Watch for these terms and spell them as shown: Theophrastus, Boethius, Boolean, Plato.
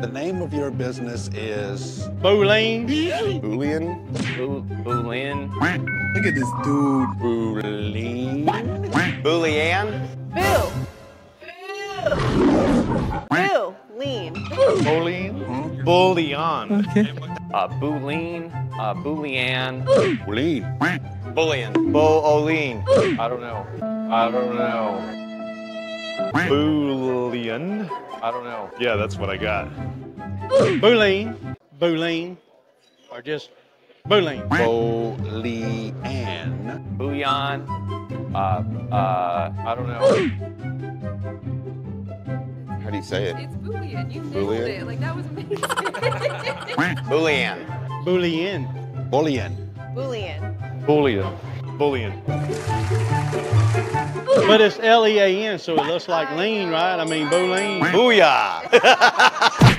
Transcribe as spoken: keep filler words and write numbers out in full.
The name of your business is... Boolean. Boolean? Boolean? Look at this dude. Boolean? Boolean? Boo. Boo. Boolean. Boolean? Boolean. Okay. Uh, Boolean. Uh, Boolean. Boolean. Boolean. Boolean. I don't know. I don't know. Boolean? I don't know. Yeah, that's what I got. Boolean, Boolean, or just Boolean. Boolean, Boolean. Uh, uh, I don't know. How do you say it? It's Boolean. You nailed it. Like that was amazing. Boolean. Boolean. Boolean. Boolean. Boolean. Boolean. But it's L E A N, so it looks like lean, right? I mean, Boolean. Booyah!